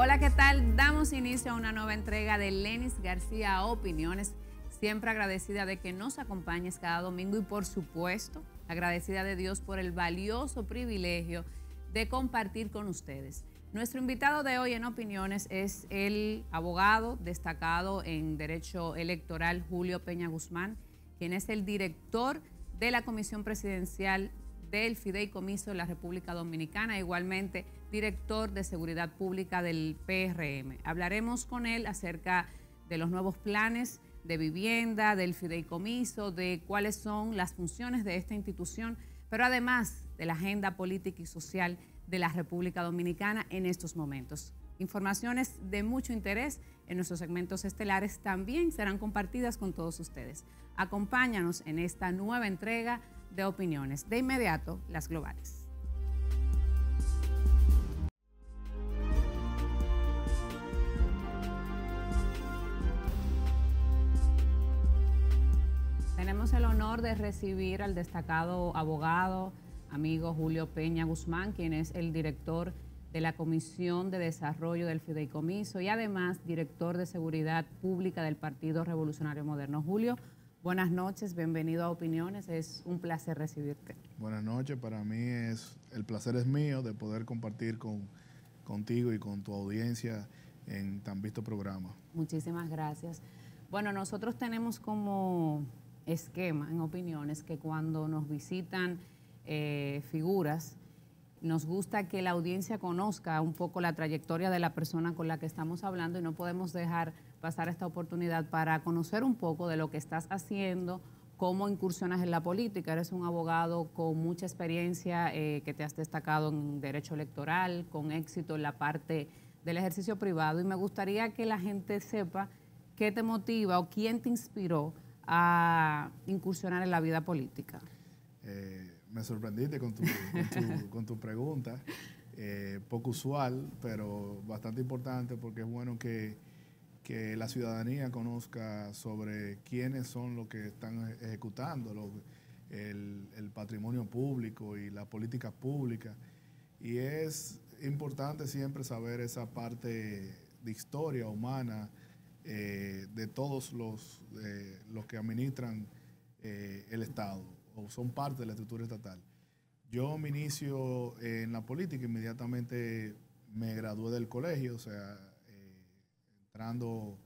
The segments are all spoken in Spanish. Hola, ¿qué tal? Damos inicio a una nueva entrega de Lenis García Opiniones. Siempre agradecida de que nos acompañes cada domingo y, por supuesto, agradecida de Dios por el valioso privilegio de compartir con ustedes. Nuestro invitado de hoy en Opiniones es el abogado destacado en Derecho Electoral Julio Peña Guzmán, quien es el director de la Comisión Presidencial del Fideicomiso de la República Dominicana, igualmente director de Seguridad Pública del PRM. Hablaremos con él acerca de los nuevos planes de vivienda, del Fideicomiso, de cuáles son las funciones de esta institución, pero además de la agenda política y social de la República Dominicana en estos momentos. Informaciones de mucho interés en nuestros segmentos estelares también serán compartidas con todos ustedes. Acompáñanos en esta nueva entrega de Opiniones. De inmediato, las globales. Tenemos el honor de recibir al destacado abogado, amigo Julio Peña Guzmán, quien es el director de la Comisión de Desarrollo del Fideicomiso y además director de Seguridad Pública del Partido Revolucionario Moderno. Julio, buenas noches, bienvenido a Opiniones, es un placer recibirte. Buenas noches, para mí el placer es mío de poder compartir contigo y con tu audiencia en tan visto programa. Muchísimas gracias. Bueno, nosotros tenemos como esquema en Opiniones que cuando nos visitan figuras, nos gusta que la audiencia conozca un poco la trayectoria de la persona con la que estamos hablando y no podemos dejar pasar esta oportunidad para conocer un poco de lo que estás haciendo, cómo incursionas en la política. Eres un abogado con mucha experiencia que te has destacado en derecho electoral, con éxito en la parte del ejercicio privado, y me gustaría que la gente sepa qué te motiva o quién te inspiró a incursionar en la vida política. Me sorprendiste con tu pregunta, poco usual, pero bastante importante, porque es bueno que la ciudadanía conozca sobre quiénes son los que están ejecutando el patrimonio público y las políticas públicas. Y es importante siempre saber esa parte de historia humana de todos los que administran el Estado, o son parte de la estructura estatal. Yo me inicio en la política, inmediatamente me gradué del colegio, o sea, entrando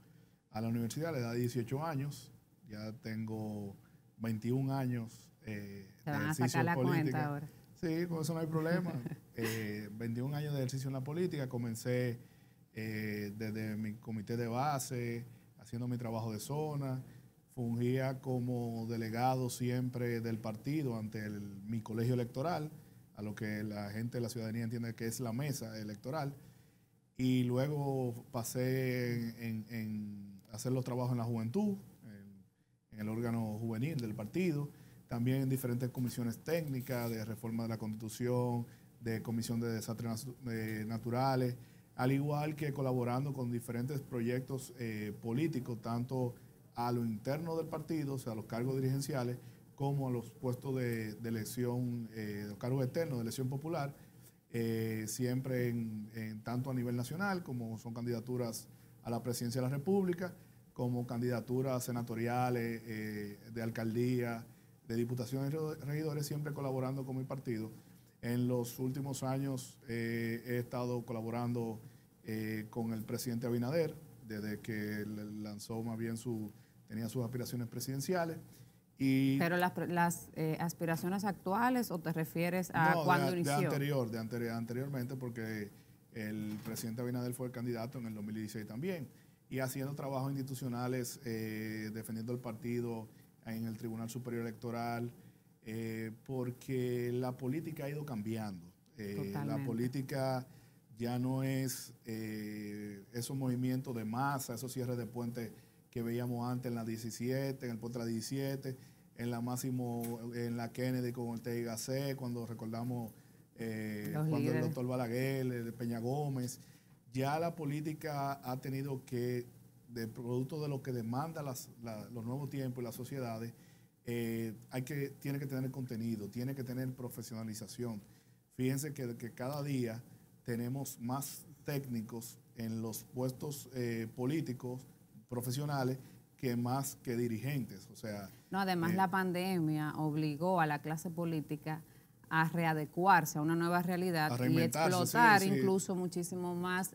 a la universidad a la edad de 18 años, ya tengo 21 años de ejercicio en la política. Ahora. Sí, con eso no hay problema. 21 años de ejercicio en la política, comencé desde mi comité de base, haciendo mi trabajo de zona. Fungía como delegado siempre del partido ante mi colegio electoral, a lo que la gente de la ciudadanía entiende que es la mesa electoral. Y luego pasé en hacer los trabajos en la juventud, en el órgano juvenil del partido, también en diferentes comisiones técnicas de reforma de la Constitución, de comisión de desastres naturales, al igual que colaborando con diferentes proyectos políticos, tanto a lo interno del partido, o sea, a los cargos dirigenciales, como a los puestos de elección, los cargos externos de elección popular, siempre tanto a nivel nacional, como son candidaturas a la presidencia de la República, como candidaturas senatoriales, de alcaldía, de diputaciones y regidores, siempre colaborando con mi partido. En los últimos años he estado colaborando con el presidente Abinader, desde que lanzó más bien tenía sus aspiraciones presidenciales. Y ¿pero las aspiraciones actuales o te refieres a cuando inició? Anteriormente, porque el presidente Abinader fue el candidato en el 2016 también, y haciendo trabajos institucionales, defendiendo el partido en el Tribunal Superior Electoral, porque la política ha ido cambiando. La política ya no es esos movimientos de masa, esos cierres de puentes que veíamos antes en la 17, en el puente de la 17, en la Máximo, en la Kennedy con Ortega y Gasset, cuando recordamos cuando el doctor Balaguer, el Peña Gómez. Ya la política ha tenido que, de producto de lo que demanda los nuevos tiempos y las sociedades, tiene que tener contenido, tiene que tener profesionalización. Fíjense que cada día tenemos más técnicos en los puestos políticos, profesionales, que más que dirigentes. O sea, no, además la pandemia obligó a la clase política a readecuarse a una nueva realidad y explotar incluso muchísimo más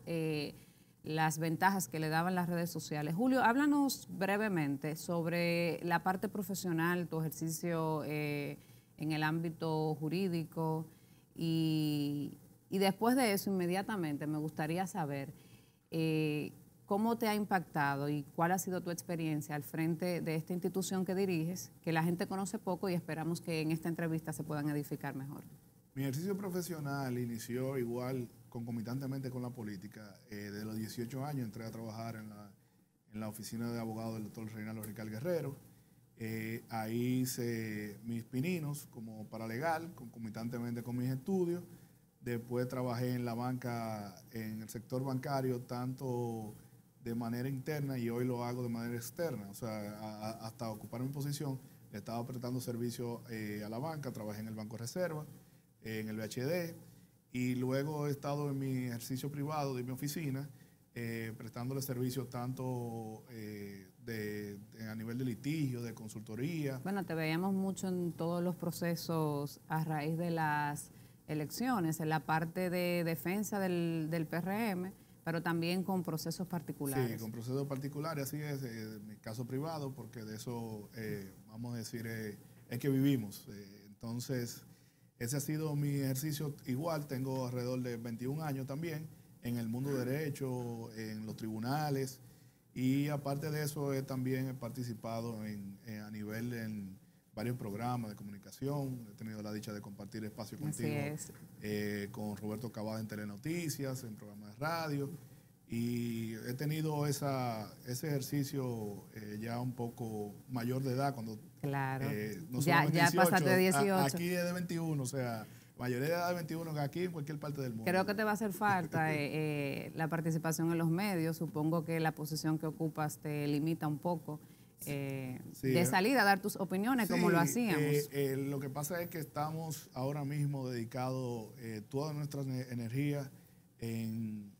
las ventajas que le daban las redes sociales. Julio, háblanos brevemente sobre la parte profesional, tu ejercicio en el ámbito jurídico y después de eso inmediatamente me gustaría saber cómo te ha impactado y cuál ha sido tu experiencia al frente de esta institución que diriges, que la gente conoce poco y esperamos que en esta entrevista se puedan edificar mejor. Mi ejercicio profesional inició igual concomitantemente con la política. Desde los 18 años entré a trabajar en la oficina de abogado del doctor Reinaldo Ricardo Guerrero. Ahí hice mis pininos como paralegal, concomitantemente con mis estudios. Después trabajé en la banca, en el sector bancario, tanto de manera interna y hoy lo hago de manera externa. O sea, hasta ocupar mi posición, le estaba prestando servicio a la banca, trabajé en el Banco Reserva, en el BHD, y luego he estado en mi ejercicio privado de mi oficina prestándole servicios tanto a nivel de litigio, de consultoría. Bueno, te veíamos mucho en todos los procesos a raíz de las elecciones, en la parte de defensa del PRM, pero también con procesos particulares. Sí, con procesos particulares, así es, en mi caso privado, porque de eso, vamos a decir, es que vivimos. Entonces, ese ha sido mi ejercicio igual, tengo alrededor de 21 años también en el mundo de derecho, en los tribunales y aparte de eso también he participado en varios programas de comunicación, he tenido la dicha de compartir espacio contigo, con Roberto Cavada en Telenoticias, en programas de radio y he tenido ese ejercicio ya un poco mayor de edad cuando... Claro, no ya pasaste de 18. Aquí es de 21, o sea, mayoría de edad de 21 que aquí en cualquier parte del mundo. Creo que te va a hacer falta la participación en los medios, supongo que la posición que ocupas te limita un poco sí, de salida a dar tus opiniones, sí, como lo hacíamos. Lo que pasa es que estamos ahora mismo dedicados todas nuestras energías en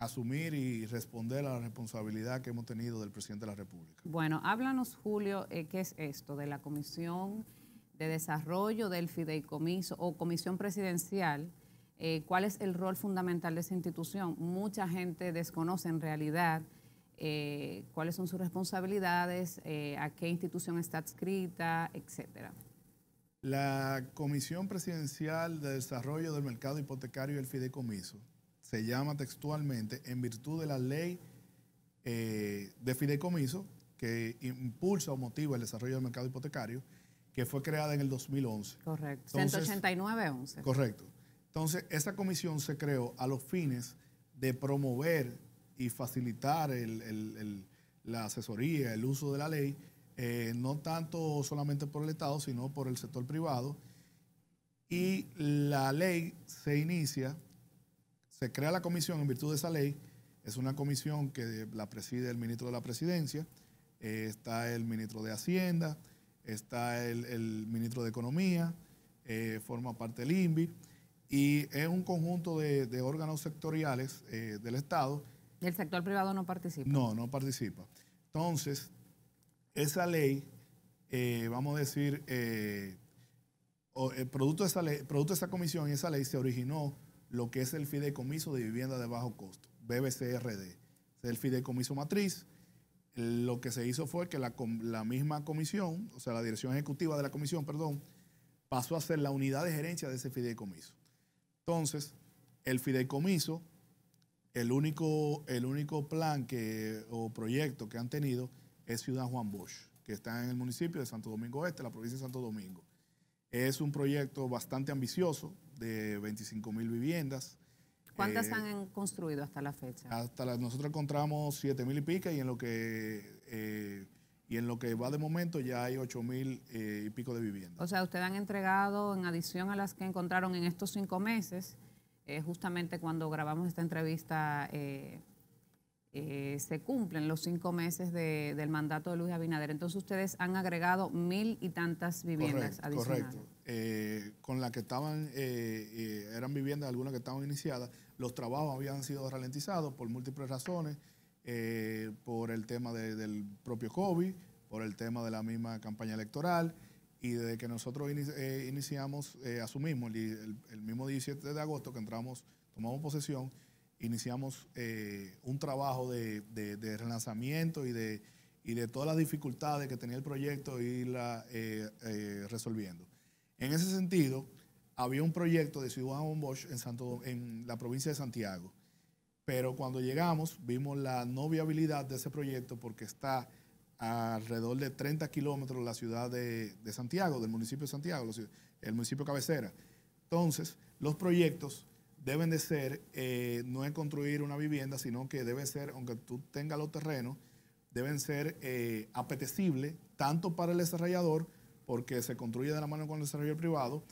asumir y responder a la responsabilidad que hemos tenido del presidente de la República. Bueno, háblanos, Julio, ¿qué es esto de la Comisión de Desarrollo del Fideicomiso o Comisión Presidencial? ¿Cuál es el rol fundamental de esa institución? Mucha gente desconoce en realidad cuáles son sus responsabilidades, a qué institución está adscrita, etcétera. La Comisión Presidencial de Desarrollo del Mercado Hipotecario y el Fideicomiso se llama textualmente en virtud de la ley de fideicomiso que impulsa o motiva el desarrollo del mercado hipotecario, que fue creada en el 2011. Correcto, 189-11. Correcto. Entonces, esa comisión se creó a los fines de promover y facilitar la asesoría, el uso de la ley, no tanto solamente por el Estado, sino por el sector privado. Y la ley se inicia... Se crea la comisión en virtud de esa ley, es una comisión que la preside el ministro de la Presidencia, está el ministro de Hacienda, está el ministro de Economía, forma parte del INBI y es un conjunto de órganos sectoriales del Estado. ¿Y el sector privado no participa? No, no participa. Entonces, esa ley, vamos a decir, producto de esa comisión y esa ley se originó lo que es el Fideicomiso de Vivienda de Bajo Costo, BBCRD, el Fideicomiso Matriz. Lo que se hizo fue que la misma comisión, o sea, la dirección ejecutiva de la comisión, perdón, pasó a ser la unidad de gerencia de ese fideicomiso. Entonces, el fideicomiso, el único plan o proyecto que han tenido es Ciudad Juan Bosch, que está en el municipio de Santo Domingo Este, la provincia de Santo Domingo. Es un proyecto bastante ambicioso, de 25.000 viviendas. ¿Cuántas han construido hasta la fecha? Nosotros encontramos 7.000 y pica y en lo que va de momento ya hay 8.000 y pico de viviendas. O sea, ustedes han entregado, en adición a las que encontraron en estos 5 meses, justamente cuando grabamos esta entrevista se cumplen los 5 meses del mandato de Luis Abinader. Entonces ustedes han agregado 1.000 y tantas viviendas adicionales. Correcto. Con las que estaban, eran viviendas, algunas que estaban iniciadas, Los trabajos habían sido ralentizados por múltiples razones, por el tema del propio COVID, por el tema de la misma campaña electoral, y desde que nosotros asumimos el mismo 17 de agosto que entramos, tomamos posesión, iniciamos un trabajo de relanzamiento y de todas las dificultades que tenía el proyecto e irla resolviendo. En ese sentido, había un proyecto de Ciudad Juan Bosch en la provincia de Santiago, pero cuando llegamos vimos la no viabilidad de ese proyecto porque está alrededor de 30 kilómetros de la ciudad de Santiago, del municipio de Santiago, el municipio cabecera. Entonces, los proyectos deben de ser, no es construir una vivienda, sino que debe ser, aunque tú tengas los terrenos, deben ser apetecibles tanto para el desarrollador, porque se construye de la mano con el desarrollador privado,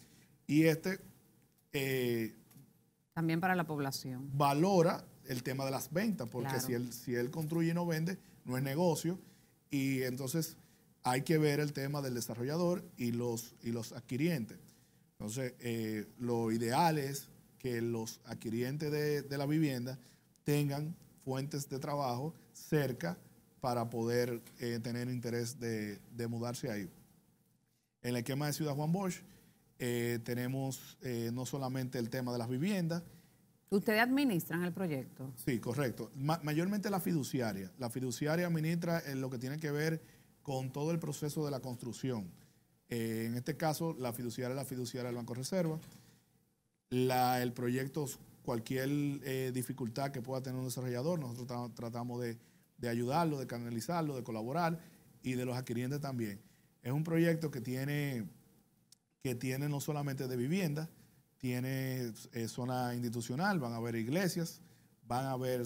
y este también para la población. Valora el tema de las ventas, porque claro, si él construye y no vende, no es negocio, y entonces hay que ver el tema del desarrollador y los adquirientes. Entonces, lo ideal es que los adquirientes de la vivienda tengan fuentes de trabajo cerca para poder tener interés de mudarse ahí. En el esquema de Ciudad Juan Bosch tenemos no solamente el tema de las viviendas. ¿Ustedes administran el proyecto? Sí, correcto. Mayormente la fiduciaria. La fiduciaria administra lo que tiene que ver con todo el proceso de la construcción. En este caso, la fiduciaria del Banco Reserva. El proyecto, cualquier dificultad que pueda tener un desarrollador, nosotros tratamos de ayudarlo, de canalizarlo, de colaborar, y de los adquirientes también. Es un proyecto que tiene no solamente de vivienda, tiene zona institucional, van a haber iglesias, van a haber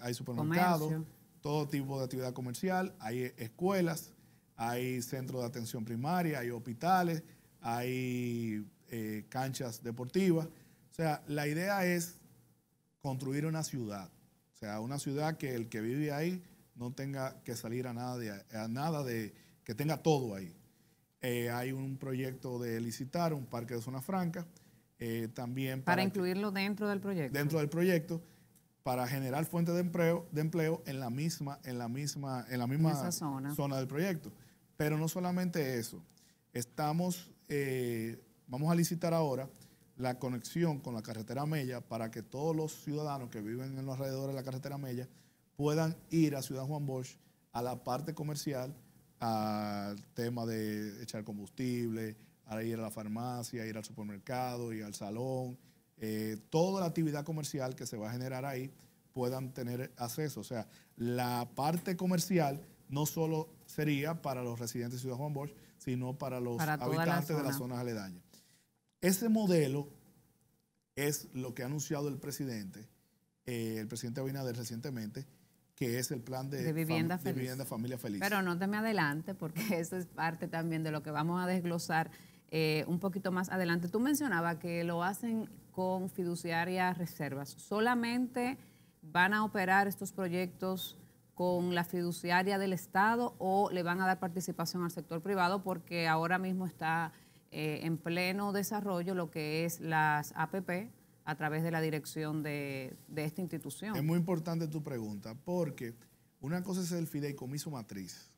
hay supermercados, todo tipo de actividad comercial, hay escuelas, hay centros de atención primaria, hay hospitales, hay canchas deportivas. O sea, la idea es construir una ciudad. O sea, una ciudad que el que vive ahí no tenga que salir a nada, que tenga todo ahí. Hay un proyecto de licitar un parque de zona franca, también para incluirlo dentro del proyecto. Dentro del proyecto, para generar fuentes de empleo en la misma zona del proyecto. Pero no solamente eso. Vamos a licitar ahora la conexión con la carretera Mella para que todos los ciudadanos que viven en los alrededores de la carretera Mella puedan ir a Ciudad Juan Bosch, a la parte comercial, al tema de echar combustible, a ir a la farmacia, a ir al supermercado, ir al salón. Toda la actividad comercial que se va a generar ahí puedan tener acceso. O sea, la parte comercial no solo sería para los residentes de Ciudad Juan Bosch, sino para los habitantes de las zonas aledañas. Ese modelo es lo que ha anunciado el presidente Abinader recientemente, que es el plan de vivienda familia feliz. Pero no te me adelante, porque eso es parte también de lo que vamos a desglosar un poquito más adelante. Tú mencionabas que lo hacen con fiduciarias reservas. ¿Solamente van a operar estos proyectos con la fiduciaria del Estado o le van a dar participación al sector privado? Porque ahora mismo está en pleno desarrollo lo que es las APP a través de la dirección de esta institución. Es muy importante tu pregunta, porque una cosa es el fideicomiso matriz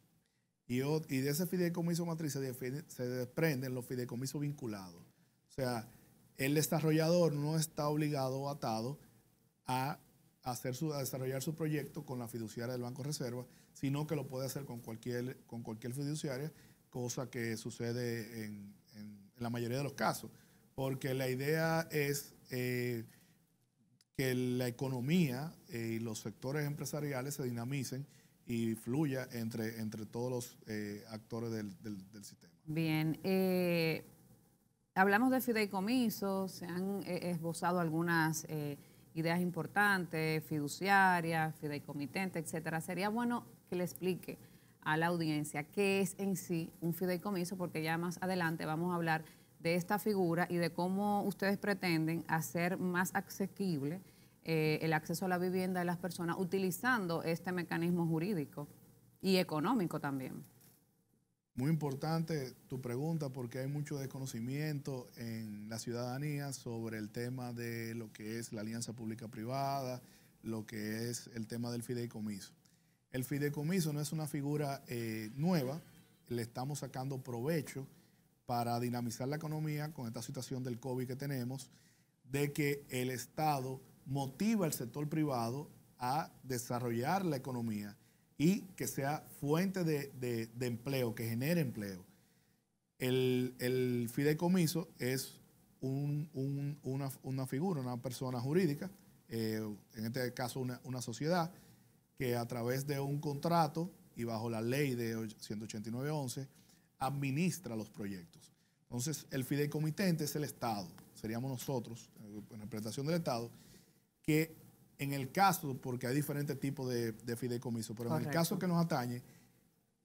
y de ese fideicomiso matriz se desprenden los fideicomisos vinculados. O sea, el desarrollador no está obligado o atado a desarrollar su proyecto con la fiduciaria del Banco Reserva, sino que lo puede hacer con cualquier fiduciaria, cosa que sucede en la mayoría de los casos, porque la idea es que la economía y los sectores empresariales se dinamicen y fluya entre todos los actores del sistema. Bien, hablamos de fideicomisos, se han esbozado algunas ideas importantes, fiduciarias, fideicomitente, etcétera. Sería bueno que le explique a la audiencia qué es en sí un fideicomiso, porque ya más adelante vamos a hablar de esta figura y de cómo ustedes pretenden hacer más asequible el acceso a la vivienda de las personas utilizando este mecanismo jurídico y económico también. Muy importante tu pregunta porque hay mucho desconocimiento en la ciudadanía sobre el tema de lo que es la alianza pública-privada, lo que es el tema del fideicomiso. El fideicomiso no es una figura nueva, le estamos sacando provecho para dinamizar la economía con esta situación del COVID que tenemos, de que el Estado motiva al sector privado a desarrollar la economía y que sea fuente de empleo, que genere empleo. El fideicomiso es una figura, una persona jurídica, en este caso una sociedad, que a través de un contrato y bajo la ley de 189-11 administra los proyectos. Entonces, el fideicomitente es el Estado, seríamos nosotros, en representación del Estado, que en el caso, porque hay diferentes tipos de fideicomiso, pero correcto, en el caso que nos atañe,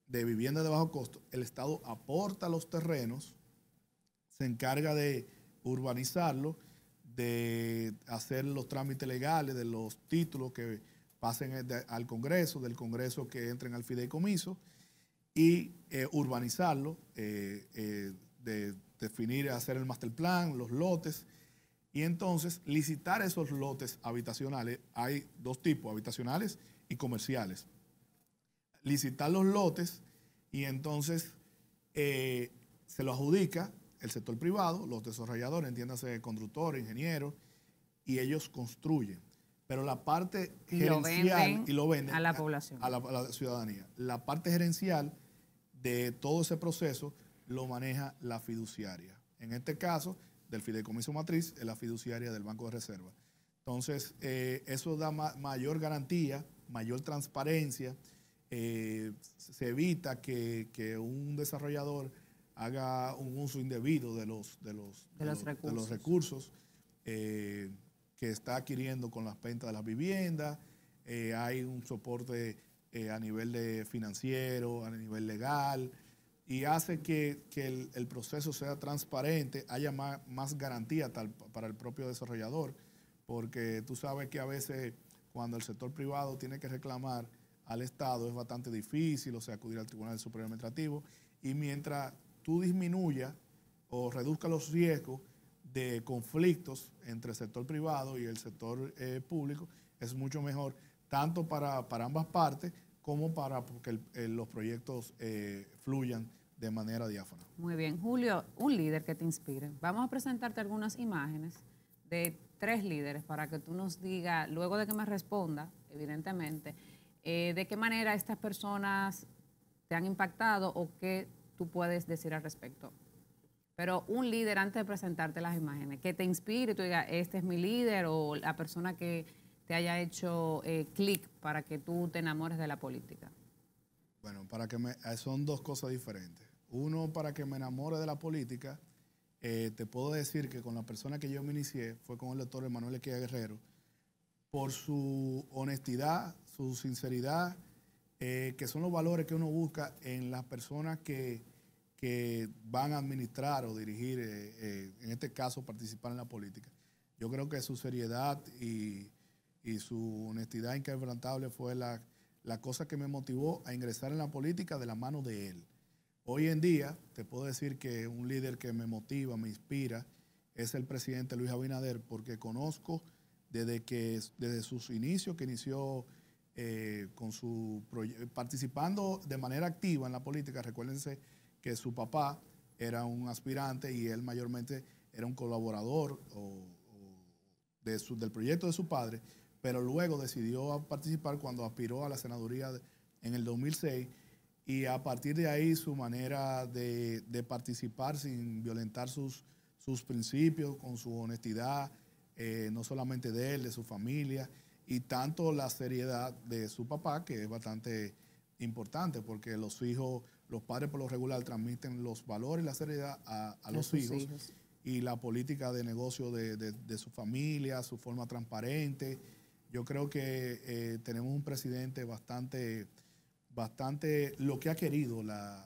de vivienda de bajo costo, el Estado aporta los terrenos, se encarga de urbanizarlo, de hacer los trámites legales, de los títulos que pasen al Congreso, del Congreso que entren al fideicomiso y urbanizarlo, de definir, hacer el master plan, los lotes, y entonces licitar esos lotes habitacionales. Hay dos tipos, habitacionales y comerciales. Licitar los lotes y entonces se lo adjudica el sector privado, los desarrolladores, entiéndase constructores, ingenieros, y ellos construyen. Pero la parte gerencial, y lo venden a la población, a la ciudadanía. La parte gerencial de todo ese proceso lo maneja la fiduciaria. En este caso, del fideicomiso matriz, es la fiduciaria del Banco de Reserva. Entonces, eso da mayor garantía, mayor transparencia, se evita que un desarrollador haga un uso indebido de los recursos que está adquiriendo con las ventas de las viviendas. Hay un soporte a nivel financiero, a nivel legal, y hace que el proceso sea transparente, haya más garantía para el propio desarrollador, porque tú sabes que a veces cuando el sector privado tiene que reclamar al Estado es bastante difícil, o sea, acudir al Tribunal Superior Administrativo, y mientras tú disminuyas o reduzcas los riesgos de conflictos entre el sector privado y el sector público, es mucho mejor tanto para ambas partes como para que los proyectos fluyan de manera diáfana. Muy bien. Julio, un líder que te inspire. Vamos a presentarte algunas imágenes de tres líderes para que tú nos digas, luego de que me responda, evidentemente, de qué manera estas personas te han impactado o qué tú puedes decir al respecto. Pero un líder, antes de presentarte las imágenes, que te inspire, tú digas, este es mi líder, o la persona que te haya hecho clic para que tú te enamores de la política. Bueno, son dos cosas diferentes. Uno, para que me enamore de la política, te puedo decir que con la persona que yo me inicié fue con el doctor Emmanuel Esquea Guerrero, por su honestidad, su sinceridad, que son los valores que uno busca en las personas que van a administrar o dirigir, en este caso participar en la política. Yo creo que su seriedad y su honestidad inquebrantable fue la cosa que me motivó a ingresar en la política de la mano de él. Hoy en día te puedo decir que un líder que me motiva, me inspira, es el presidente Luis Abinader, porque conozco desde sus inicios, que inició participando de manera activa en la política. Recuérdense que su papá era un aspirante y él mayormente era un colaborador del proyecto de su padre, pero luego decidió participar cuando aspiró a la senaduría en el 2006, y a partir de ahí su manera de participar sin violentar sus principios, con su honestidad, no solamente de él, de su familia, y tanto la seriedad de su papá, que es bastante importante, porque los hijos, los padres por lo regular transmiten los valores y la seriedad a los hijos, y la política de negocio de su familia, su forma transparente. Yo creo que tenemos un presidente bastante lo que ha querido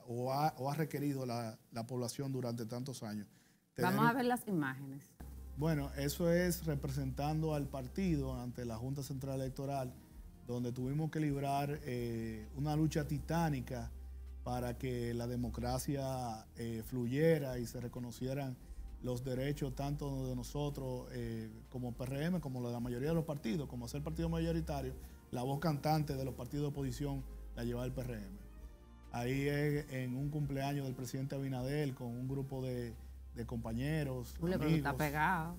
o ha requerido la población durante tantos años. Vamos a ver las imágenes. Bueno, eso es representando al partido ante la Junta Central Electoral, donde tuvimos que librar una lucha titánica para que la democracia fluyera y se reconocieran los derechos tanto de nosotros como PRM, como la mayoría de los partidos, como ser partido mayoritario, la voz cantante de los partidos de oposición la llevaba el PRM. Ahí en un cumpleaños del presidente Abinader con un grupo de compañeros, Julio, amigos, pero está pegado.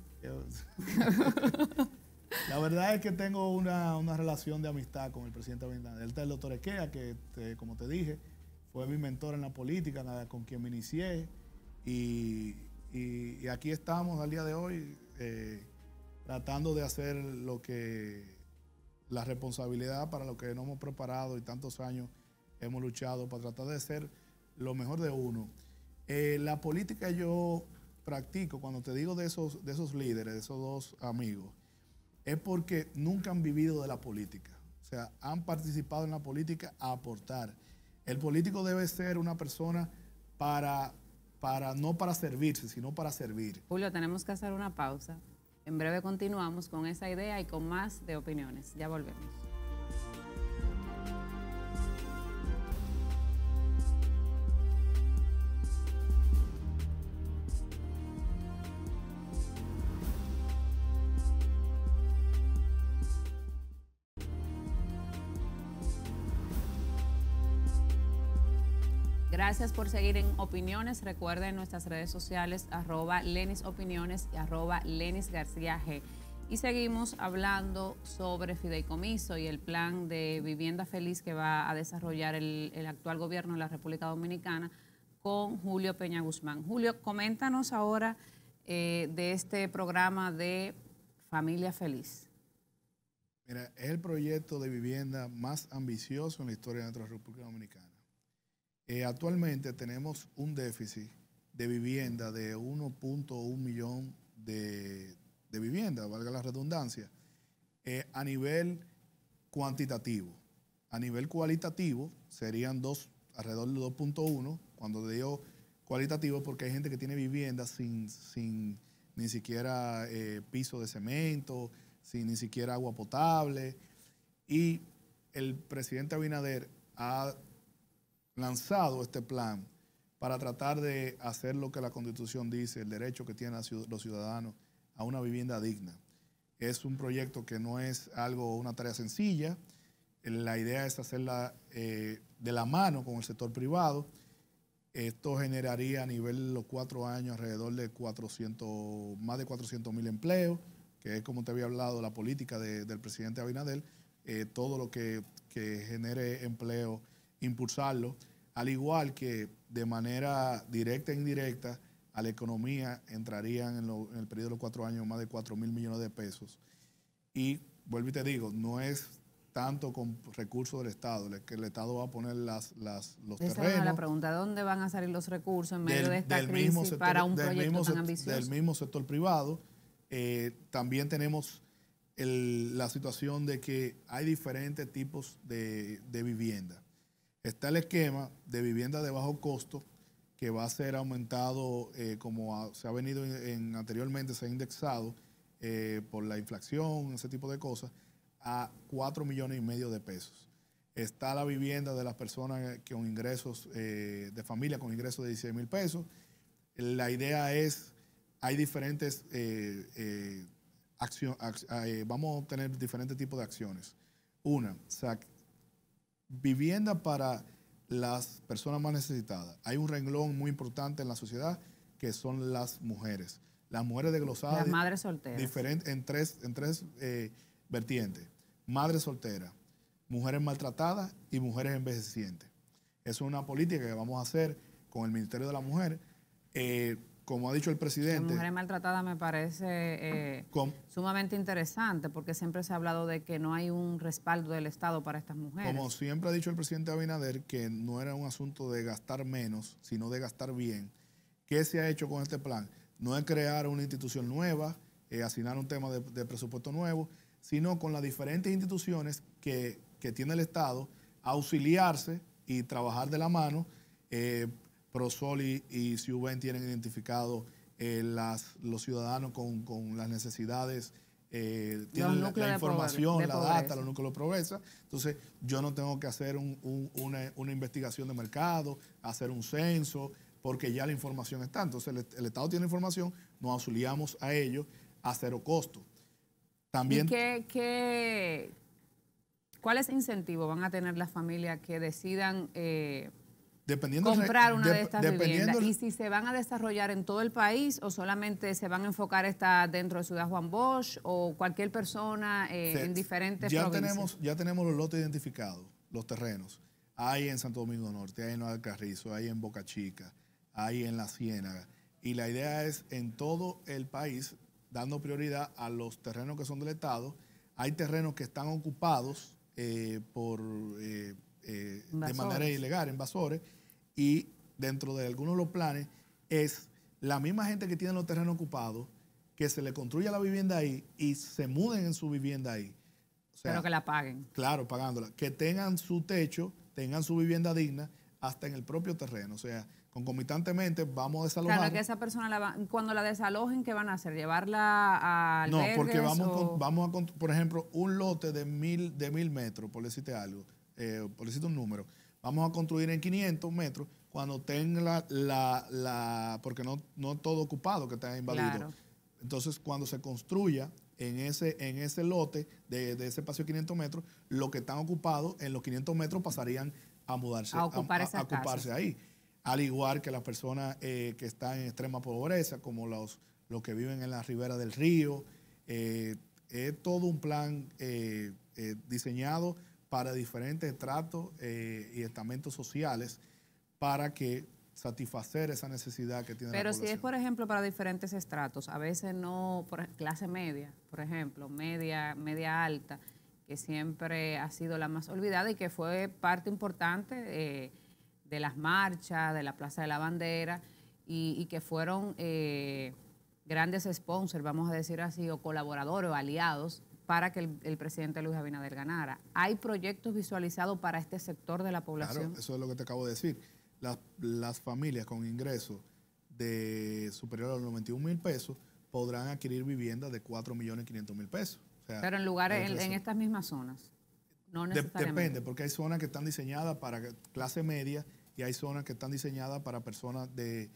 La verdad es que tengo una relación de amistad con el presidente Abinader. Él está el doctor Esquea, que como te dije, fue mi mentor en la política, con quien me inicié. Y aquí estamos al día de hoy tratando de hacer lo que la responsabilidad para lo que nos hemos preparado y tantos años hemos luchado para tratar de ser lo mejor de uno. La política yo practico, cuando te digo de esos líderes, de esos dos amigos, es porque nunca han vivido de la política. O sea, han participado en la política a aportar. El político debe ser una persona no para servirse, sino para servir. Julio, tenemos que hacer una pausa. En breve continuamos con esa idea y con más de Opiniones. Ya volvemos. Gracias por seguir en Opiniones. Recuerden nuestras redes sociales, @LenisOpiniones y @LenisGarcíaG. Y seguimos hablando sobre fideicomiso y el plan de vivienda feliz que va a desarrollar el actual gobierno de la República Dominicana con Julio Peña Guzmán. Julio, coméntanos ahora de este programa de Familia Feliz. Mira, es el proyecto de vivienda más ambicioso en la historia de nuestra República Dominicana. Actualmente tenemos un déficit de vivienda de 1.1 millón de viviendas, valga la redundancia, a nivel cuantitativo. A nivel cualitativo serían alrededor de 2.1, cuando digo cualitativo porque hay gente que tiene viviendas sin ni siquiera piso de cemento, sin ni siquiera agua potable. Y el presidente Abinader ha lanzado este plan para tratar de hacer lo que la Constitución dice, el derecho que tienen los ciudadanos a una vivienda digna. Es un proyecto que no es una tarea sencilla. La idea es hacerla de la mano con el sector privado. Esto generaría a nivel de los 4 años alrededor de más de 400.000 empleos, que es, como te había hablado, la política del presidente Abinader, todo lo que genere empleo, impulsarlo, al igual que de manera directa e indirecta a la economía entrarían en el periodo de los 4 años más de 4.000 millones de pesos. Y vuelvo y te digo, no es tanto con recursos del Estado, que el Estado va a poner los terrenos. La pregunta, ¿de dónde van a salir los recursos en medio de esta crisis para un proyecto tan ambicioso? Del mismo sector privado. También tenemos la situación de que hay diferentes tipos de vivienda. Está el esquema de vivienda de bajo costo, que va a ser aumentado como se ha venido anteriormente, se ha indexado por la inflación, ese tipo de cosas, a 4,5 millones de pesos. Está la vivienda de las personas con ingresos, de familia con ingresos de 16.000 pesos. La idea es, hay diferentes vamos a obtener diferentes tipos de acciones. Una, vivienda para las personas más necesitadas. Hay un renglón muy importante en la sociedad que son las mujeres. Las mujeres desglosadas. Las madres solteras. En tres vertientes. Madres solteras, mujeres maltratadas y mujeres envejecientes. Es una política que vamos a hacer con el Ministerio de la Mujer. Como ha dicho el presidente... La mujer maltratada me parece sumamente interesante, porque siempre se ha hablado de que no hay un respaldo del Estado para estas mujeres. Como siempre ha dicho el presidente Abinader, que no era un asunto de gastar menos, sino de gastar bien. ¿Qué se ha hecho con este plan? No es crear una institución nueva, asignar un tema de presupuesto nuevo, sino con las diferentes instituciones que tiene el Estado, auxiliarse y trabajar de la mano. Prosoli y Siuben tienen identificado los ciudadanos con las necesidades tienen la información, la data, los núcleos de pobreza. Entonces, yo no tengo que hacer una investigación de mercado, hacer un censo, porque ya la información está. Entonces, el Estado tiene información, nos auxiliamos a ellos a cero costo. También, ¿cuáles incentivos van a tener las familias que decidan comprar una de estas viviendas? ¿Y si se van a desarrollar en todo el país o solamente se van a enfocar esta dentro de Ciudad Juan Bosch o cualquier persona en diferentes provincias? Ya tenemos los lotes identificados, los terrenos. Hay en Santo Domingo Norte, hay en Alcarrizo, hay en Boca Chica, hay en La Ciénaga. Y la idea es en todo el país, dando prioridad a los terrenos que son del Estado. Hay terrenos que están ocupados de manera ilegal, invasores, y dentro de algunos de los planes es la misma gente que tiene los terrenos ocupados, que se le construya la vivienda ahí y se muden en su vivienda ahí. O sea, pero que la paguen. Claro, pagándola. Que tengan su techo, tengan su vivienda digna, hasta en el propio terreno. O sea, concomitantemente vamos a desalojar. Claro, que esa persona, cuando la desalojen, ¿qué van a hacer? ¿Llevarla a albergues? No, porque vamos a, por ejemplo, un lote de 1000 metros, por decirte algo, por decirte un número, vamos a construir en 500 metros cuando tenga porque no todo ocupado que está inválido. Claro. Entonces, cuando se construya en ese lote de ese espacio de 500 metros, los que están ocupados en los 500 metros pasarían a mudarse, a ocuparse ahí. Al igual que las personas que están en extrema pobreza, como los que viven en la ribera del río. Es todo un plan diseñado para diferentes estratos y estamentos sociales para que satisfacer esa necesidad que tiene la población. Pero si es, por ejemplo, para diferentes estratos, a veces no, por clase media, por ejemplo, media alta, que siempre ha sido la más olvidada y que fue parte importante de las marchas, de la Plaza de la Bandera, y que fueron grandes sponsors, vamos a decir así, o colaboradores o aliados para que el presidente Luis Abinader ganara. ¿Hay proyectos visualizados para este sector de la población? Claro, eso es lo que te acabo de decir. Las familias con ingresos de superior a los 91.000 pesos podrán adquirir viviendas de 4.500.000 pesos. O sea, pero en lugares, en estas mismas zonas. No necesariamente. Depende, porque hay zonas que están diseñadas para clase media y hay zonas que están diseñadas para personas de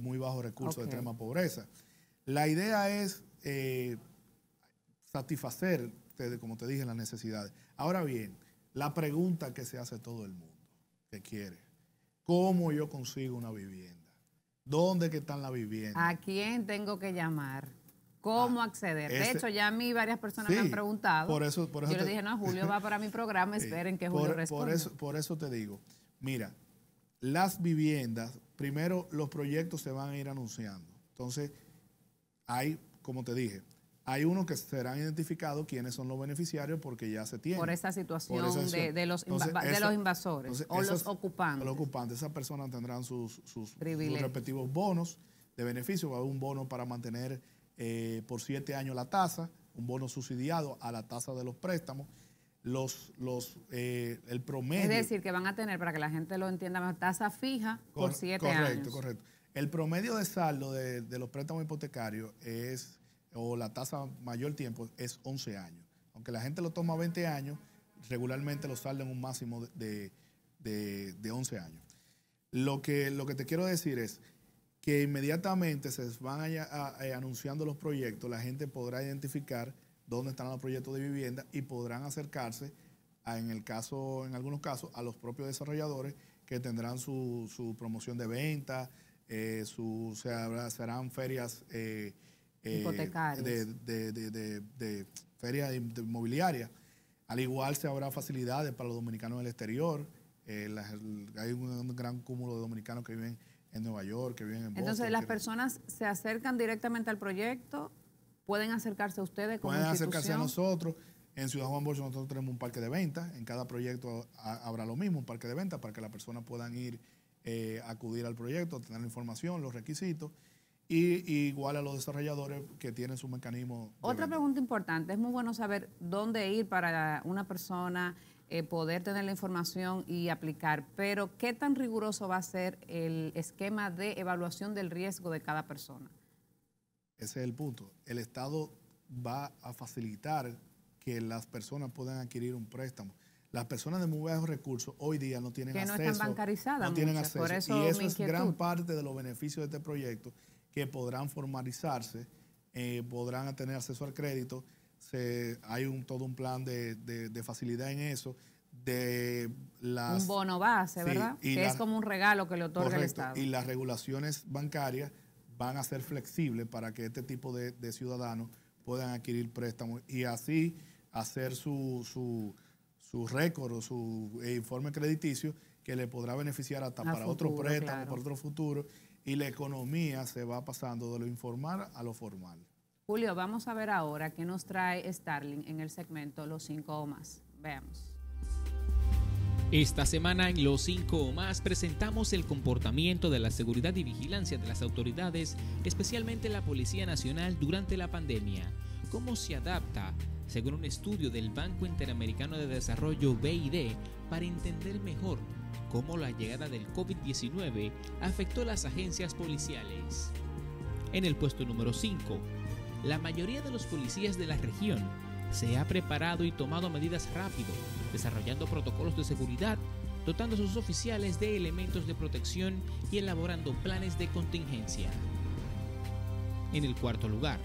muy bajos recursos, de extrema pobreza. La idea es satisfacer, como te dije, las necesidades. Ahora bien, la pregunta que se hace todo el mundo, que quiere, ¿cómo yo consigo una vivienda? ¿Dónde que están las viviendas? ¿A quién tengo que llamar? ¿Cómo acceder? De hecho, ya a mí varias personas me han preguntado. Por eso yo le dije, no, Julio va para mi programa, esperen que Julio responda. Por eso te digo, mira, las viviendas, primero los proyectos se van a ir anunciando. Entonces, hay, como te dije, hay unos que serán identificados quiénes son los beneficiarios porque ya se tienen. Por esa situación, de los invasores entonces, o los ocupantes. Los ocupantes, esas personas tendrán sus respectivos bonos de beneficio. Va a haber un bono para mantener por 7 años la tasa, un bono subsidiado a la tasa de los préstamos, el promedio. Es decir, que van a tener, para que la gente lo entienda mejor, tasa fija por 7 años. Correcto. El promedio de saldo de los préstamos hipotecarios o la tasa mayor tiempo es 11 años. Aunque la gente lo toma 20 años, regularmente lo saldan un máximo de 11 años. Lo que te quiero decir es que inmediatamente se van anunciando los proyectos, la gente podrá identificar dónde están los proyectos de vivienda y podrán acercarse, en algunos casos, a los propios desarrolladores que tendrán su promoción de venta, serán ferias hipotecarias, de ferias inmobiliarias. Al igual se habrá facilidades para los dominicanos del exterior. Hay un gran cúmulo de dominicanos que viven en Nueva York, que viven en Boston. Entonces, las personas se acercan directamente al proyecto, pueden acercarse a ustedes como institución. Pueden acercarse a nosotros. En Ciudad Juan Bosch nosotros tenemos un parque de venta. En cada proyecto habrá lo mismo, un parque de venta, para que las personas puedan ir, acudir al proyecto, tener la información, los requisitos. Y igual a los desarrolladores que tienen su mecanismo. Otra pregunta importante, es muy bueno saber dónde ir para una persona poder tener la información y aplicar, pero ¿qué tan riguroso va a ser el esquema de evaluación del riesgo de cada persona? Ese es el punto. El Estado va a facilitar que las personas puedan adquirir un préstamo. Las personas de muy bajos recursos hoy día no tienen acceso. Que no están bancarizadas. No tienen acceso. Por eso, y eso es gran parte de los beneficios de este proyecto, que podrán formalizarse, podrán tener acceso al crédito. Hay todo un plan de facilidad en eso. Un bono base, sí, ¿verdad? Que es como un regalo que le otorga el Estado. Y las regulaciones bancarias van a ser flexibles para que este tipo de ciudadanos puedan adquirir préstamos y así hacer su récord o su informe crediticio, que le podrá beneficiar hasta para otro préstamo, claro, para otro futuro, y la economía se va pasando de lo informal a lo formal. Julio, vamos a ver ahora qué nos trae Starling en el segmento Los 5 o Más. Veamos. Esta semana en Los 5 o Más presentamos el comportamiento de la seguridad y vigilancia de las autoridades, especialmente la Policía Nacional durante la pandemia. ¿Cómo se adapta? Según un estudio del Banco Interamericano de Desarrollo, BID, para entender mejor cómo la llegada del COVID-19 afectó a las agencias policiales. En el puesto número 5, la mayoría de los policías de la región se ha preparado y tomado medidas rápido, desarrollando protocolos de seguridad, dotando a sus oficiales de elementos de protección y elaborando planes de contingencia. En el cuarto lugar,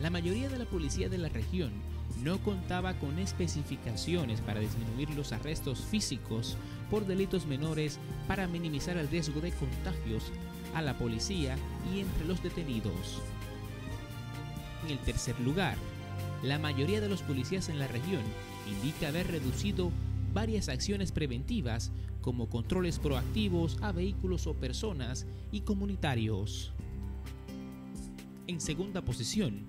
la mayoría de la policía de la región no contaba con especificaciones para disminuir los arrestos físicos por delitos menores para minimizar el riesgo de contagios a la policía y entre los detenidos. En el tercer lugar, la mayoría de los policías en la región indica haber reducido varias acciones preventivas como controles proactivos a vehículos o personas y comunitarios. En segunda posición,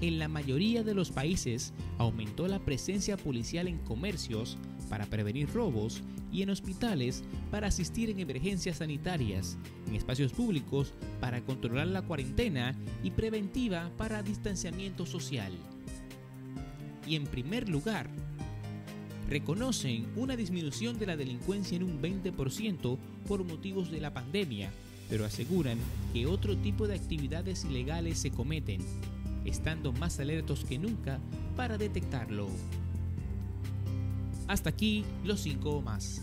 en la mayoría de los países aumentó la presencia policial en comercios para prevenir robos y en hospitales para asistir en emergencias sanitarias, en espacios públicos para controlar la cuarentena y preventiva para distanciamiento social. Y en primer lugar, reconocen una disminución de la delincuencia en un 20% por motivos de la pandemia, pero aseguran que otro tipo de actividades ilegales se cometen, estando más alertos que nunca para detectarlo. Hasta aquí, Los 5 o Más.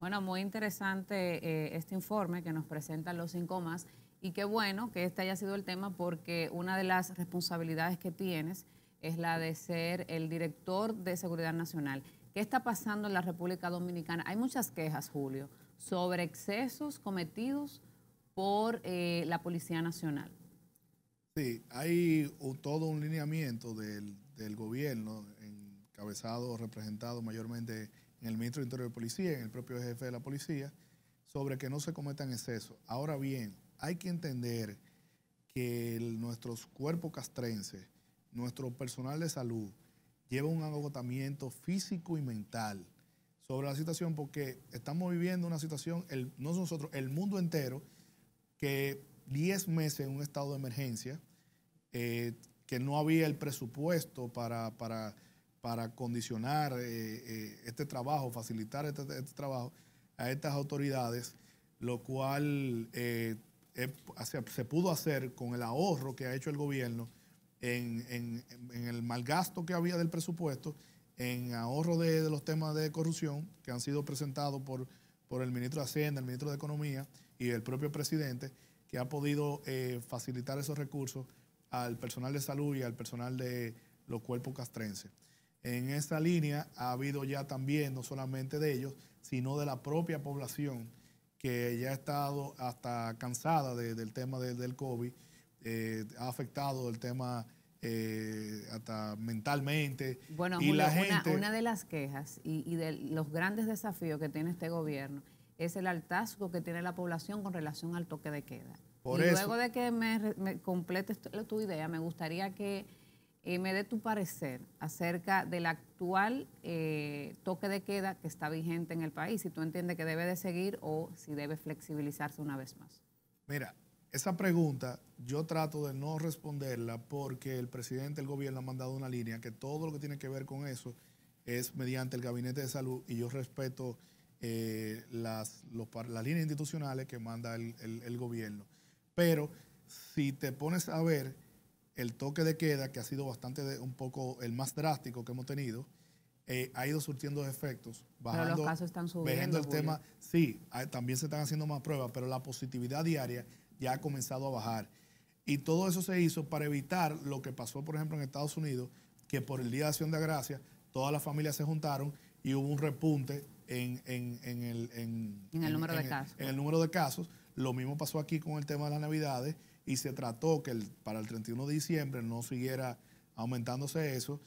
Bueno, muy interesante este informe que nos presentan Los 5 o Más, y qué bueno que este haya sido el tema, porque una de las responsabilidades que tienes es la de ser el director de Seguridad Nacional. ¿Qué está pasando en la República Dominicana? Hay muchas quejas, Julio, sobre excesos cometidos por la Policía Nacional. Sí, hay todo un lineamiento del gobierno, encabezado, representado mayormente en el ministro de Interior de Policía, en el propio jefe de la policía, sobre que no se cometan excesos. Ahora bien, hay que entender que nuestros cuerpos castrenses, nuestro personal de salud, lleva un agotamiento físico y mental sobre la situación, porque estamos viviendo una situación, no nosotros, el mundo entero, que 10 meses en un estado de emergencia, que no había el presupuesto para condicionar este trabajo, facilitar este trabajo a estas autoridades, lo cual se pudo hacer con el ahorro que ha hecho el gobierno en el malgasto que había del presupuesto, en ahorro de los temas de corrupción que han sido presentados por el ministro de Hacienda, el ministro de Economía y el propio presidente, que ha podido facilitar esos recursos al personal de salud y al personal de los cuerpos castrenses. En esa línea ha habido ya también, no solamente de ellos, sino de la propia población, que ya ha estado hasta cansada del tema del COVID. Ha afectado el tema hasta mentalmente. Bueno, y Julio, la gente... una de las quejas y de los grandes desafíos que tiene este gobierno es el hartazgo que tiene la población con relación al toque de queda. Luego de que me completes tu idea, me gustaría que me dé tu parecer acerca del actual toque de queda que está vigente en el país, si tú entiendes que debe de seguir o si debe flexibilizarse una vez más. Mira, esa pregunta yo trato de no responderla, porque el presidente del gobierno ha mandado una línea que todo lo que tiene que ver con eso es mediante el Gabinete de Salud, y yo respeto las líneas institucionales que manda el gobierno. Pero si te pones a ver el toque de queda, que ha sido bastante, un poco el más drástico que hemos tenido, ha ido surtiendo efectos, bajando, pero los casos están subiendo, el tema. Sí, también se están haciendo más pruebas, pero la positividad diaria ya ha comenzado a bajar. Y todo eso se hizo para evitar lo que pasó, por ejemplo, en Estados Unidos, que por el Día de Acción de Gracias, todas las familias se juntaron y hubo un repunte en el número de casos. Lo mismo pasó aquí con el tema de las Navidades, y se trató que para el 31 de diciembre no siguiera aumentándose eso,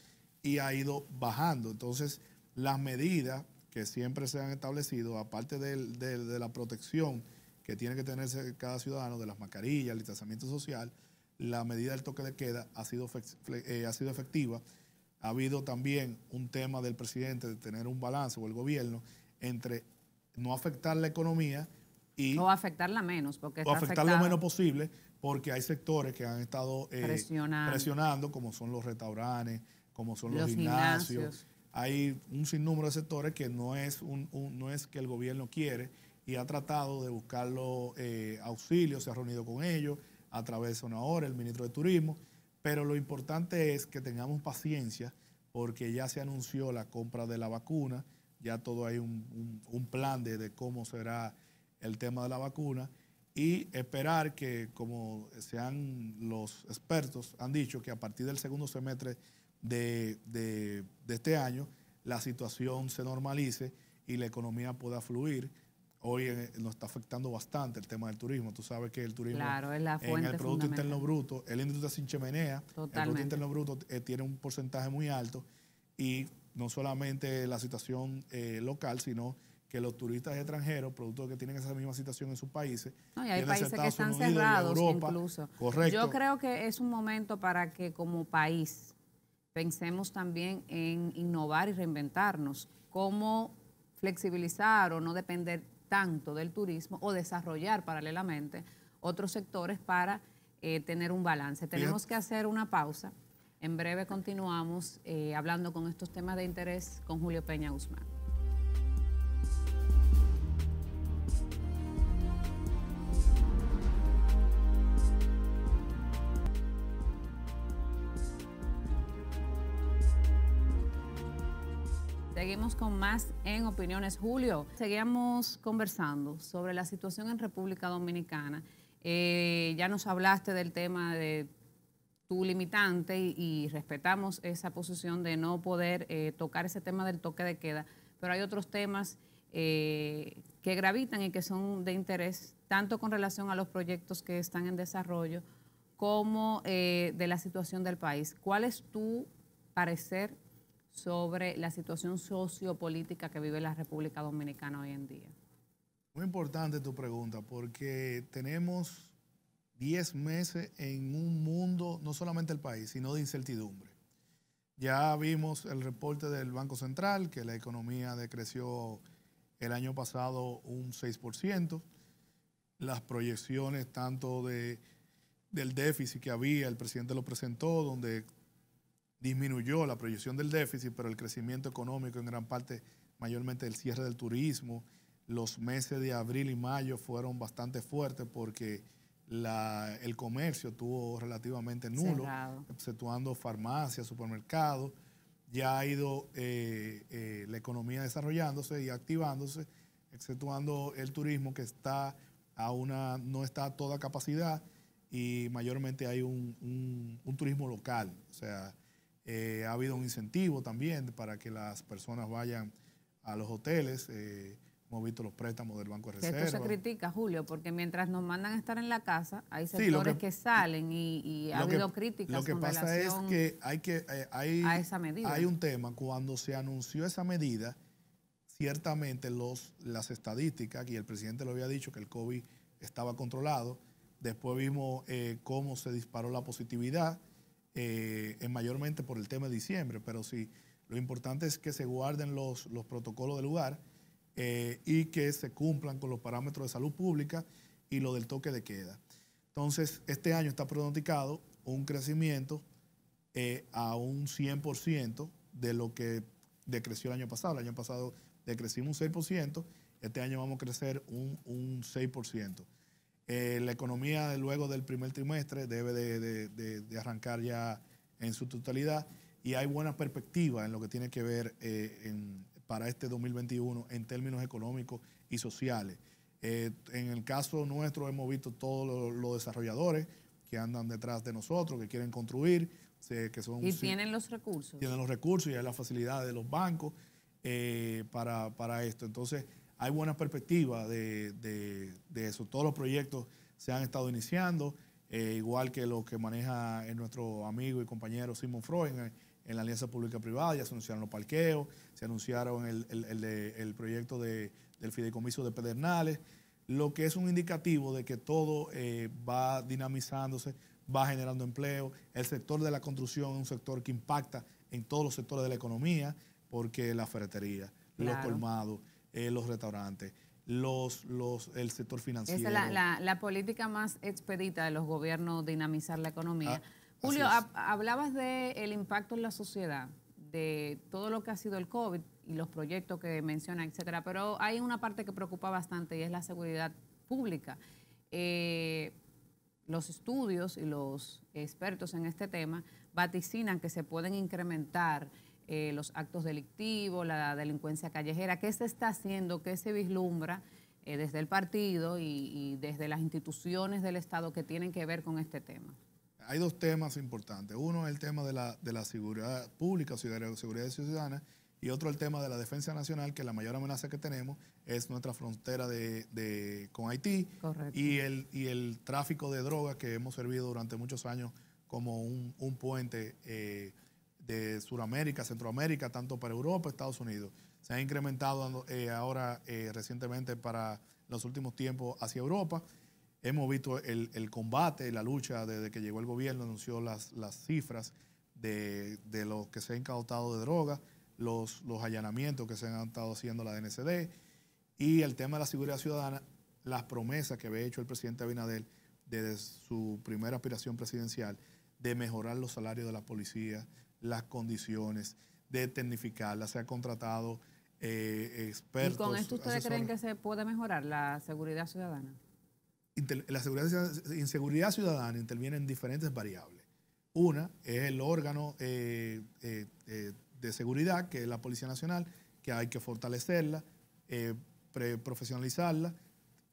y ha ido bajando. Entonces, las medidas que siempre se han establecido, aparte de la protección que tiene que tenerse cada ciudadano, de las mascarillas, el distanciamiento social, la medida del toque de queda ha sido efectiva. Ha habido también un tema del presidente de tener un balance, o el gobierno, entre no afectar la economía y... O afectarla menos, porque está afectada lo menos posible, porque hay sectores que han estado presionando, como son los restaurantes, como son los gimnasios. Hay un sinnúmero de sectores que no es que el gobierno quiere, y ha tratado de buscar los auxilios, se ha reunido con ellos a través de una hora, el ministro de Turismo, pero lo importante es que tengamos paciencia, porque ya se anunció la compra de la vacuna, ya todo hay un plan de cómo será el tema de la vacuna, y esperar que, como los expertos han dicho, que a partir del segundo semestre de este año la situación se normalice y la economía pueda fluir. Hoy nos está afectando bastante el tema del turismo. Tú sabes que el turismo, claro, es la fuente en el Producto Interno Bruto, el industria sin chimenea, totalmente. El Producto Interno Bruto tiene un porcentaje muy alto, y no solamente la situación local, sino que los turistas extranjeros, productos que tienen esa misma situación en sus países. No, y hay países que están cerrados, Europa, incluso. Correcto. Yo creo que es un momento para que, como país, pensemos también en innovar y reinventarnos, cómo flexibilizar o no depender tanto del turismo, o desarrollar paralelamente otros sectores para tener un balance. Tenemos que hacer una pausa. En breve continuamos hablando con estos temas de interés con Julio Peña Guzmán. Seguimos con más en Opiniones. Julio, seguíamos conversando sobre la situación en República Dominicana. Ya nos hablaste del tema de tu limitante, y respetamos esa posición de no poder tocar ese tema del toque de queda, pero hay otros temas que gravitan y que son de interés, tanto con relación a los proyectos que están en desarrollo como de la situación del país. ¿Cuál es tu parecer sobre la situación sociopolítica que vive la República Dominicana hoy en día? Muy importante tu pregunta, porque tenemos 10 meses en un mundo, no solamente el país, sino de incertidumbre. Ya vimos el reporte del Banco Central, que la economía decreció el año pasado un 6%. Las proyecciones tanto del déficit que había, el presidente lo presentó, donde disminuyó la proyección del déficit, pero el crecimiento económico en gran parte, mayormente el cierre del turismo. Los meses de abril y mayo fueron bastante fuertes, porque el comercio estuvo relativamente nulo, cerrado, exceptuando farmacias, supermercados. Ya ha ido la economía desarrollándose y activándose, exceptuando el turismo, que no está a toda capacidad, y mayormente hay un turismo local, o sea... ha habido un incentivo también para que las personas vayan a los hoteles. Hemos visto los préstamos del Banco Reserva. Esto se critica, Julio, porque mientras nos mandan a estar en la casa, hay sectores que salen, y ha habido críticas. Lo que pasa es que hay esa medida. Hay un tema. Cuando se anunció esa medida, ciertamente las estadísticas, y el presidente lo había dicho, que el COVID estaba controlado. Después vimos cómo se disparó la positividad, mayormente por el tema de diciembre, pero sí, lo importante es que se guarden los protocolos del lugar, y que se cumplan con los parámetros de salud pública y lo del toque de queda. Entonces, este año está pronosticado un crecimiento a un 100% de lo que decreció el año pasado. El año pasado decrecimos un 6%, Este año vamos a crecer un 6%. La economía luego del primer trimestre debe de arrancar ya en su totalidad, y hay buena perspectiva en lo que tiene que ver para este 2021 en términos económicos y sociales. En el caso nuestro hemos visto todos los desarrolladores que andan detrás de nosotros, que quieren construir, que son... Y tienen los recursos. Tienen los recursos y hay las facilidades de los bancos para esto. Entonces, hay buenas perspectivas de eso. Todos los proyectos se han estado iniciando, igual que los que maneja nuestro amigo y compañero Simon Freud en la Alianza Pública-Privada. Ya se anunciaron los parqueos, se anunciaron el proyecto del Fideicomiso de Pedernales, lo que es un indicativo de que todo va dinamizándose, va generando empleo. El sector de la construcción es un sector que impacta en todos los sectores de la economía, porque la ferretería, claro, los colmados, los restaurantes, el sector financiero. Esa es la política más expedita de los gobiernos, dinamizar la economía. Julio, hablabas del impacto en la sociedad, de todo lo que ha sido el COVID y los proyectos que menciona, etcétera, pero hay una parte que preocupa bastante y es la seguridad pública. Los estudios y los expertos en este tema vaticinan que se pueden incrementar los actos delictivos, la delincuencia callejera. ¿Qué se está haciendo? ¿Qué se vislumbra desde el partido y desde las instituciones del Estado que tienen que ver con este tema? Hay dos temas importantes. Uno es el tema de la seguridad pública, seguridad ciudadana, y otro el tema de la defensa nacional, que la mayor amenaza que tenemos es nuestra frontera con Haití. Correcto. Y el tráfico de drogas, que hemos servido durante muchos años como un puente de Sudamérica, Centroamérica, tanto para Europa, Estados Unidos. Se ha incrementado ahora recientemente, para los últimos tiempos, hacia Europa. Hemos visto el combate, la lucha desde que llegó el gobierno, anunció las cifras de lo que se ha incautado de drogas, los allanamientos que se han estado haciendo la DNCD, y el tema de la seguridad ciudadana, las promesas que había hecho el presidente Abinader desde su primera aspiración presidencial de mejorar los salarios de la policía, las condiciones, de tecnificarla. Se ha contratado expertos. ¿Y con esto ustedes creen que se puede mejorar la seguridad ciudadana? La inseguridad ciudadana interviene en diferentes variables. Una es el órgano de seguridad, que es la Policía Nacional, que hay que fortalecerla, profesionalizarla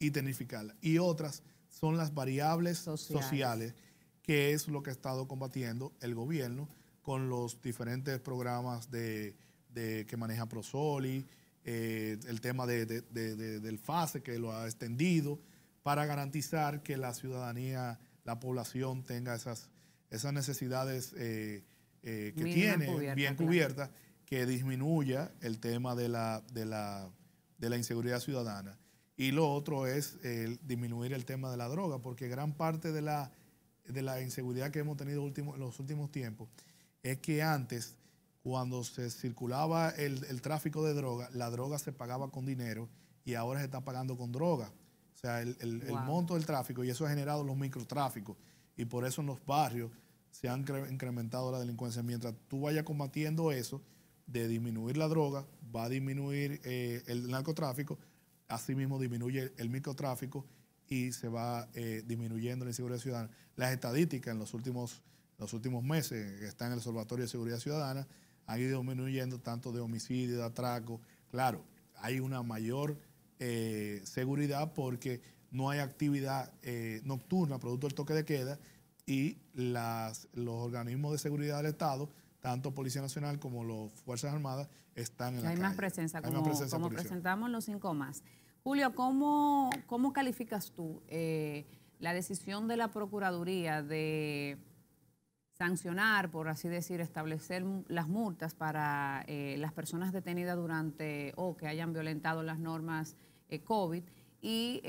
y tecnificarla. Y otras son las variables sociales, que es lo que ha estado combatiendo el gobierno con los diferentes programas que maneja Prosoli, el tema del FASE, que lo ha extendido, para garantizar que la ciudadanía, la población, tenga esas necesidades que tiene bien cubiertas, que disminuya el tema de la inseguridad ciudadana. Y lo otro es disminuir el tema de la droga, porque gran parte de la inseguridad que hemos tenido en los últimos tiempos es que antes, cuando se circulaba el tráfico de droga, la droga se pagaba con dinero, y ahora se está pagando con droga. O sea, el monto del tráfico, y eso ha generado los microtráficos, y por eso en los barrios se han incrementado la delincuencia. Mientras tú vayas combatiendo eso, de disminuir la droga, va a disminuir el narcotráfico, asimismo disminuye el microtráfico y se va disminuyendo la inseguridad ciudadana. Las estadísticas en los últimos meses que están en el Observatorio de Seguridad Ciudadana han ido disminuyendo, tanto de homicidio, de atraco. Claro, hay una mayor seguridad porque no hay actividad nocturna producto del toque de queda, y los organismos de seguridad del Estado, tanto Policía Nacional como las Fuerzas Armadas, están en la calle. Hay más presencia, como presentamos los 5+. Julio, ¿cómo calificas tú la decisión de la Procuraduría de sancionar, por así decir, establecer las multas para las personas detenidas durante que hayan violentado las normas COVID, y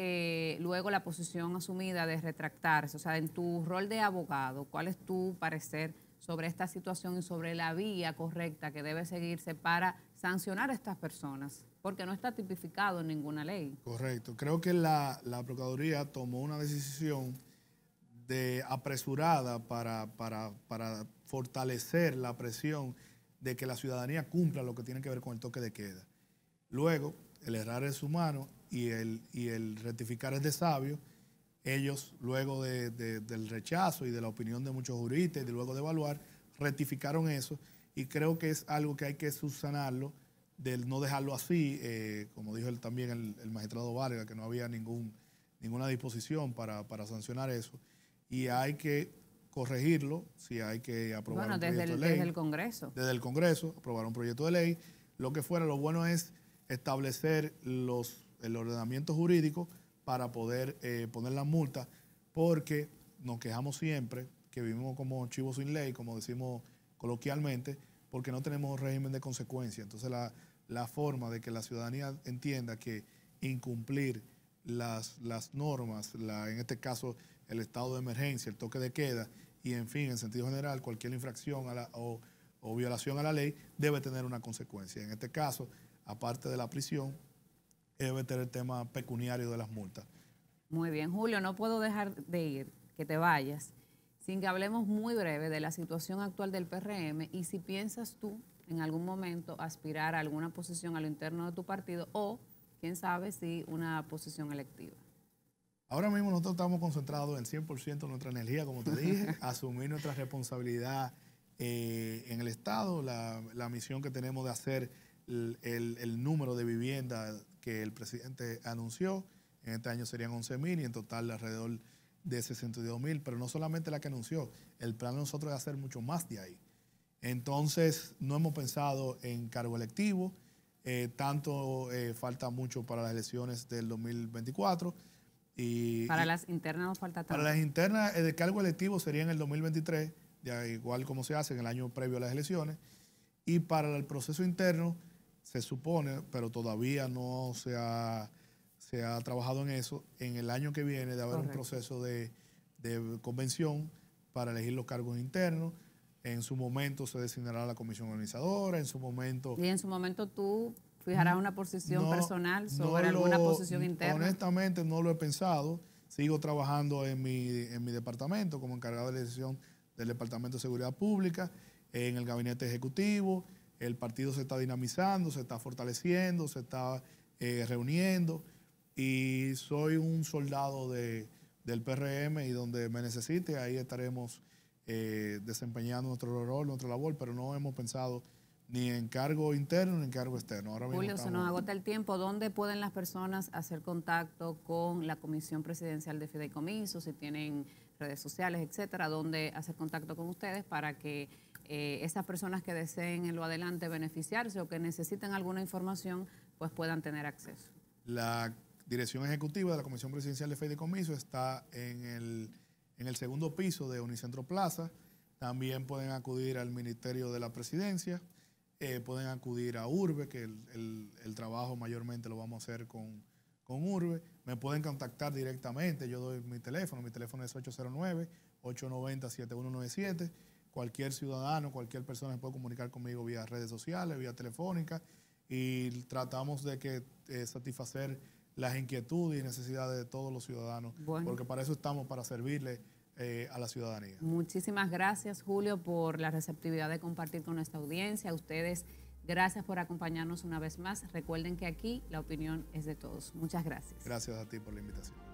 luego la posición asumida de retractarse? O sea, en tu rol de abogado, ¿cuál es tu parecer sobre esta situación y sobre la vía correcta que debe seguirse para sancionar a estas personas? Porque no está tipificado en ninguna ley. Correcto. Creo que la Procuraduría tomó una decisión apresurada para fortalecer la presión de que la ciudadanía cumpla lo que tiene que ver con el toque de queda. Luego, el errar es humano y el rectificar es de sabio. Ellos, luego del rechazo y de la opinión de muchos juristas y luego de evaluar, rectificaron eso, y creo que es algo que hay que subsanarlo, del no dejarlo así, como dijo él también el magistrado Vargas, que no había ninguna disposición para sancionar eso, y hay que corregirlo, si hay que aprobar un proyecto de ley. Desde el Congreso. Desde el Congreso, aprobar un proyecto de ley, lo que fuera. Lo bueno es establecer el ordenamiento jurídico para poder poner las multas, porque nos quejamos siempre que vivimos como chivos sin ley, como decimos coloquialmente, porque no tenemos régimen de consecuencia. Entonces la forma de que la ciudadanía entienda que incumplir las normas, en este caso el estado de emergencia, el toque de queda y, en fin, en sentido general, cualquier infracción o violación a la ley debe tener una consecuencia. En este caso, aparte de la prisión, debe tener el tema pecuniario de las multas. Muy bien, Julio, no puedo dejar de que te vayas sin que hablemos muy breve de la situación actual del PRM y si piensas tú en algún momento aspirar a alguna posición a lo interno de tu partido o, quién sabe, si una posición electiva. Ahora mismo nosotros estamos concentrados en 100% de nuestra energía, como te dije, asumir nuestra responsabilidad en el Estado, la misión que tenemos de hacer el número de viviendas que el presidente anunció. En este año serían 11.000 y en total alrededor de 62.000, pero no solamente la que anunció, el plan de nosotros es hacer mucho más de ahí. Entonces, no hemos pensado en cargo electivo, falta mucho para las elecciones del 2024. Para las internas nos falta tanto. Para las internas, el cargo electivo sería en el 2023, ya igual como se hace en el año previo a las elecciones, y para el proceso interno, se supone, pero todavía no se ha trabajado en eso, en el año que viene de haber un proceso de convención para elegir los cargos internos. En su momento se designará la comisión organizadora, en su momento... Y en su momento tú fijarás una posición personal sobre alguna posición interna. Honestamente no lo he pensado, sigo trabajando en mi departamento como encargado de la decisión del Departamento de Seguridad Pública, en el Gabinete Ejecutivo. El partido se está dinamizando, se está fortaleciendo, se está reuniendo, y soy un soldado del PRM, y donde me necesite ahí estaremos desempeñando nuestro rol, nuestra labor, pero no hemos pensado ni en cargo interno ni en cargo externo. Ahora mismo, Julio, se nos agota el tiempo. ¿Dónde pueden las personas hacer contacto con la Comisión Presidencial de Fideicomiso? Si tienen redes sociales, etcétera, ¿dónde hacer contacto con ustedes para que esas personas que deseen en lo adelante beneficiarse o que necesiten alguna información, pues puedan tener acceso? La dirección ejecutiva de la Comisión Presidencial de Fideicomiso está en el segundo piso de Unicentro Plaza. También pueden acudir al Ministerio de la Presidencia, pueden acudir a Urbe, que el trabajo mayormente lo vamos a hacer con Urbe. Me pueden contactar directamente, yo doy mi teléfono es 809-890-7197. Cualquier ciudadano, cualquier persona puede comunicar conmigo vía redes sociales, vía telefónica, y tratamos de que satisfacer las inquietudes y necesidades de todos los ciudadanos, bueno, porque para eso estamos, para servirle a la ciudadanía. Muchísimas gracias, Julio, por la receptividad de compartir con nuestra audiencia. A ustedes, gracias por acompañarnos una vez más. Recuerden que aquí la opinión es de todos. Muchas gracias. Gracias a ti por la invitación.